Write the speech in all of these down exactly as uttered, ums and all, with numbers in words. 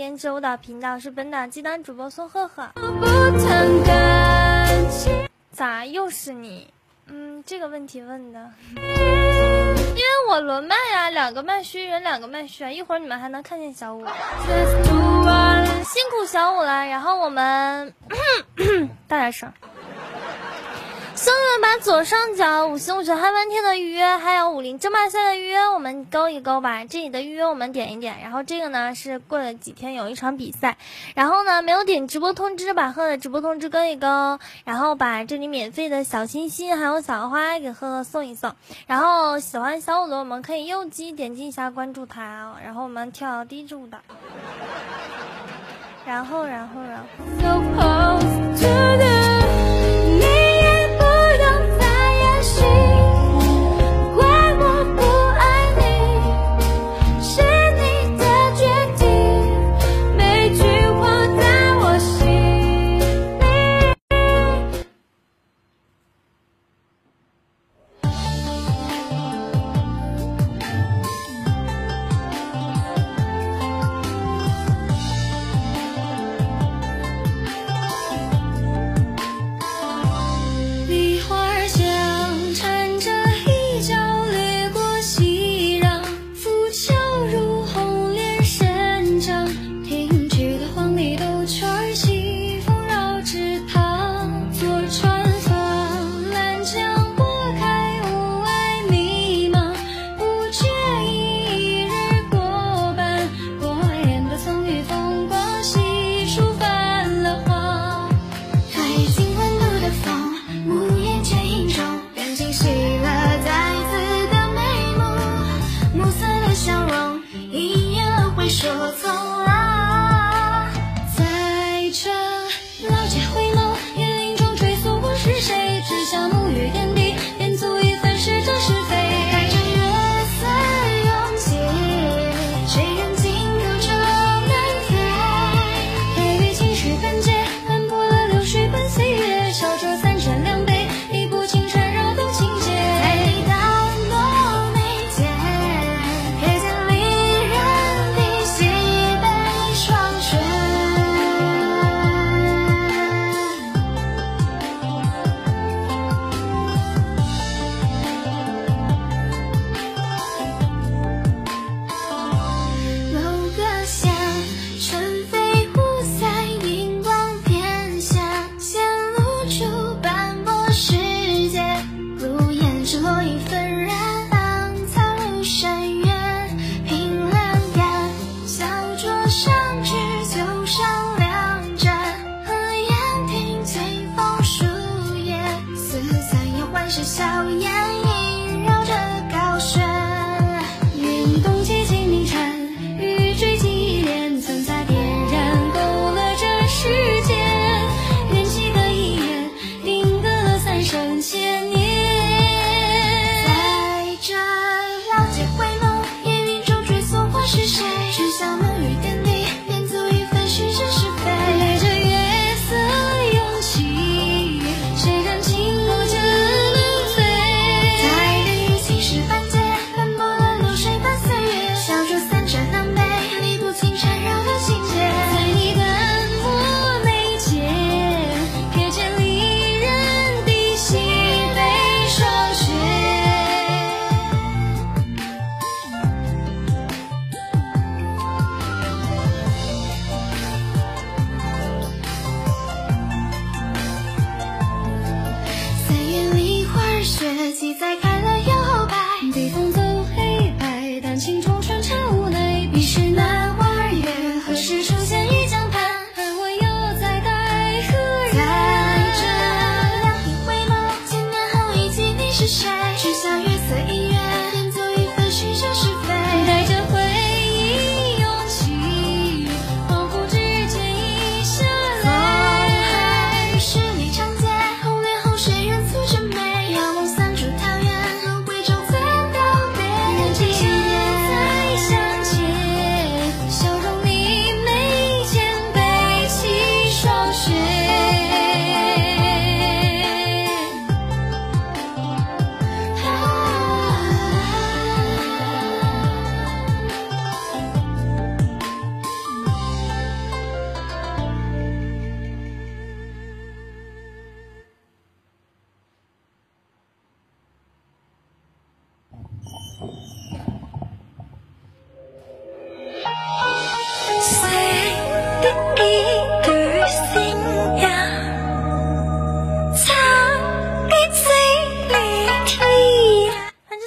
研究舞蹈频道是本档鸡蛋主播宋赫赫。咋又是你？嗯，这个问题问的，因为我轮麦啊，两个麦虚人，两个麦虚啊，一会儿你们还能看见小五，辛苦小五了。然后我们大点声。所有把左上角五行五学嗨翻天的预约，还有武林争霸赛的预约，我们勾一勾吧。这里的预约我们点一点，然后这个呢是过了几天有一场比赛，然后呢没有点直播通知，把赫的直播通知勾一勾，然后把这里免费的小心心还有小花给赫赫送一送。然后喜欢小舞的我们可以右击点击一下关注他、哦、然后我们跳第一支舞蹈，然后然后然后。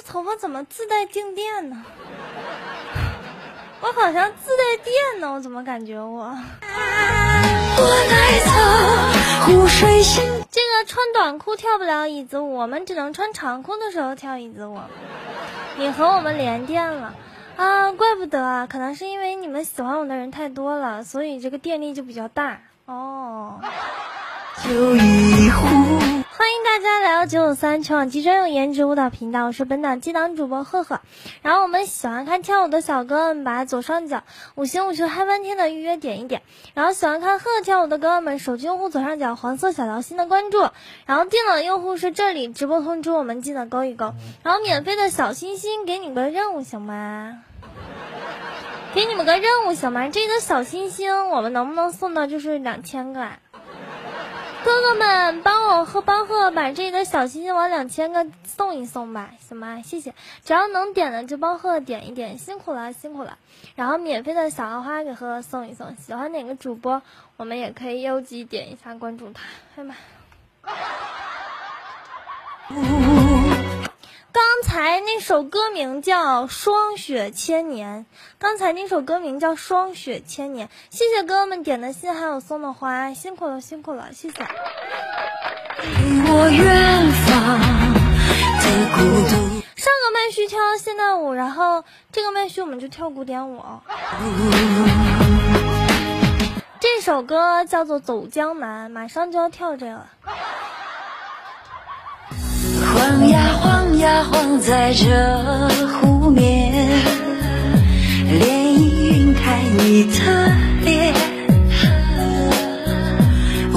头发怎么自带静电呢？我好像自带电呢，我怎么感觉我？这个穿短裤跳不了椅子舞，我们只能穿长裤的时候跳椅子舞。你和我们连电了啊！怪不得啊，可能是因为你们喜欢我的人太多了，所以这个电力就比较大哦。就一壶。欢迎大家来到九五三全网集专用颜值舞蹈频道，我是本档激档主播赫赫。然后我们喜欢看跳舞的小哥们，把左上角五行五球嗨翻天的预约点一点。然后喜欢看赫跳舞的哥们，手机用户左上角黄色小条心的关注。然后电脑用户是这里直播通知我们，记得勾一勾。然后免费的小心心，给你个任务行吗？给你们个任务行吗？这个小心心我们能不能送到就是两千个啊？哥哥们，帮我和帮贺把这个小心心往两千个送一送吧，行吗？谢谢，只要能点的就帮贺点一点，辛苦了，辛苦了。然后免费的小花花给贺贺送一送，喜欢哪个主播，我们也可以优级点一下关注他。哎呀妈！刚才那首歌名叫《霜雪千年》，刚才那首歌名叫《霜雪千年》。谢谢哥哥们点的心，还有送的花，辛苦了，辛苦了，谢谢。我远方的孤独。上个麦序跳现代舞，然后这个麦序我们就跳古典舞。这首歌叫做《走江南》，马上就要跳这个。晃呀晃呀晃在这湖面，涟漪晕开你的脸，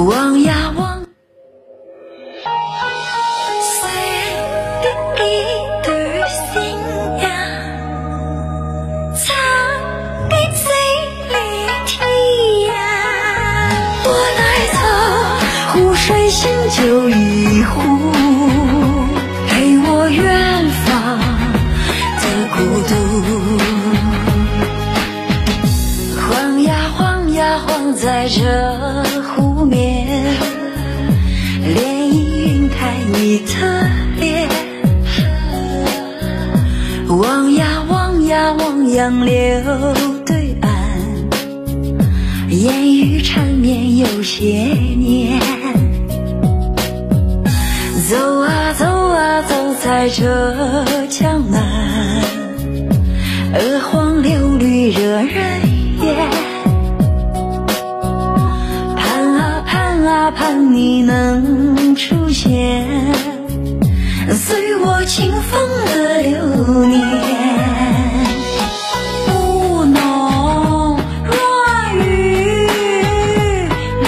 望呀望。随着一对新娘，唱给嘴里听呀。我带走湖水新酒一壶。在这湖面，涟漪晕开你的脸，望呀望呀望杨柳对岸，烟雨缠绵有些年。走啊走啊走在这江南，鹅黄柳绿惹人眼。盼你能出现，随我清风的流年。雾浓若雨，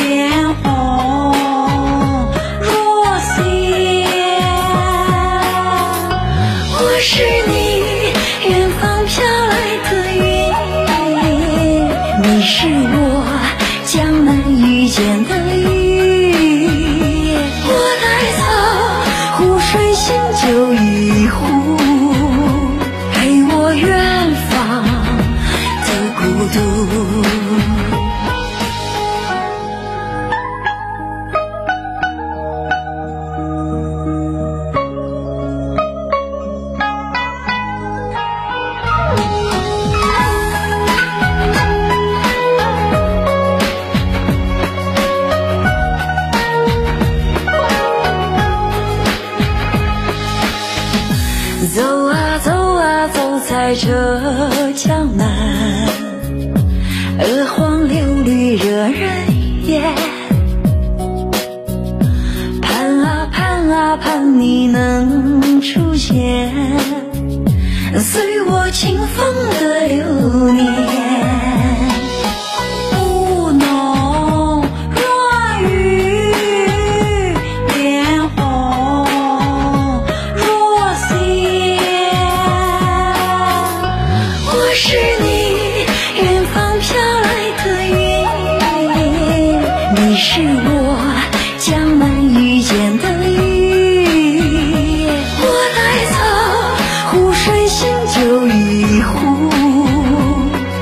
莲红若线。我是你远方飘来的云，你是我江南遇见的。酒一壶，陪我远方的孤在这江南，鹅黄柳绿惹人眼。盼啊盼啊盼你能出现，随我清风的流年。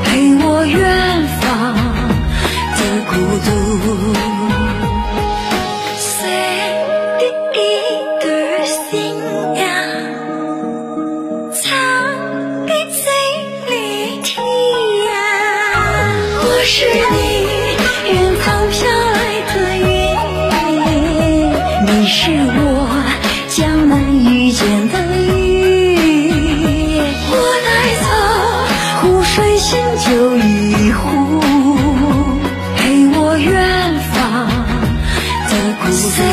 陪我远方的故乡。你远方飘来的云，你是我江南遇见的雨。我带走湖水新酒一壶，陪我远方的故事。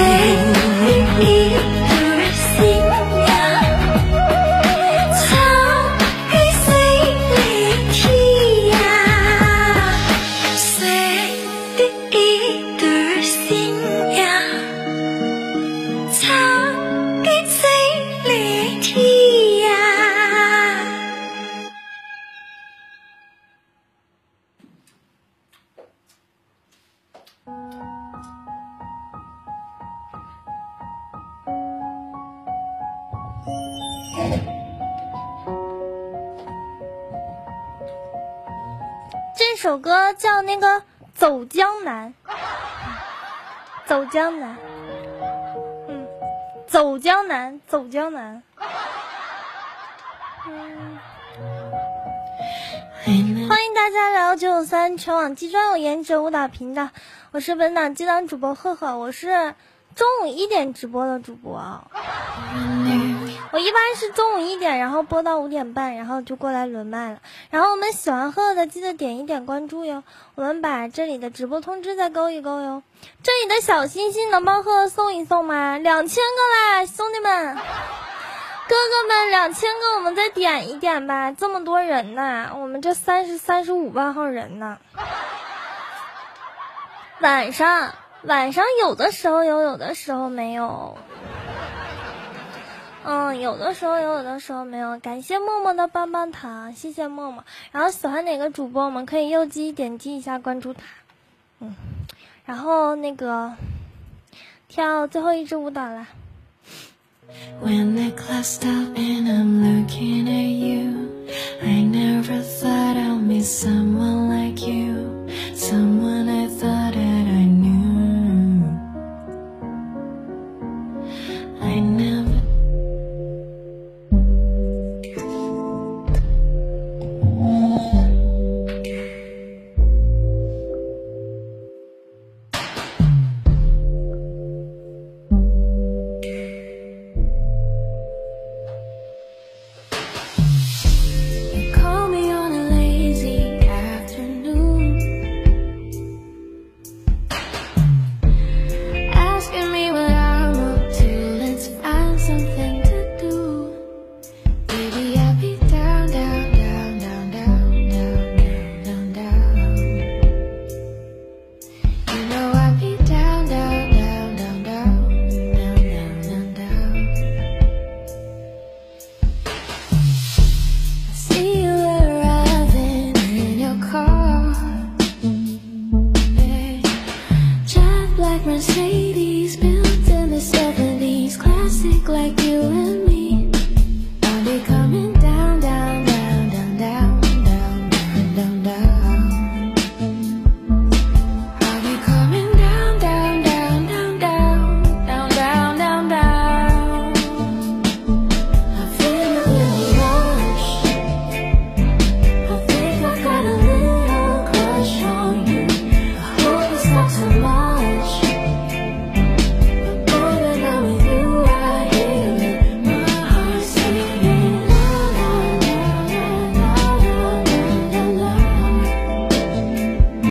这首歌叫那个走江南，走江南，嗯，走江南，走江南。嗯、欢迎大家来到九九三全网最专有颜值舞蹈频道，我是本档激档主播赫赫，我是中午一点直播的主播啊。我一般是中午一点，然后播到五点半，然后就过来轮麦了。然后我们喜欢喝的，记得点一点关注哟。我们把这里的直播通知再勾一勾哟。这里的小心心能帮喝送一送吗？两千个啦，兄弟们，哥哥们，两千个我们再点一点吧。这么多人呢，我们这三十三十五万号人呢。晚上，晚上有的时候有，有的时候没有。嗯，有的时候有，有的时候没有。感谢默默的棒棒糖，谢谢默默。然后喜欢哪个主播，我们可以右击点击一下关注他。嗯，然后那个跳最后一支舞蹈啦。When the clouds stop and I'm looking at you, I never thought I'd miss someone like you, someone I thought that I knew. I never.Mercedes built in the seventies, classic like you and me.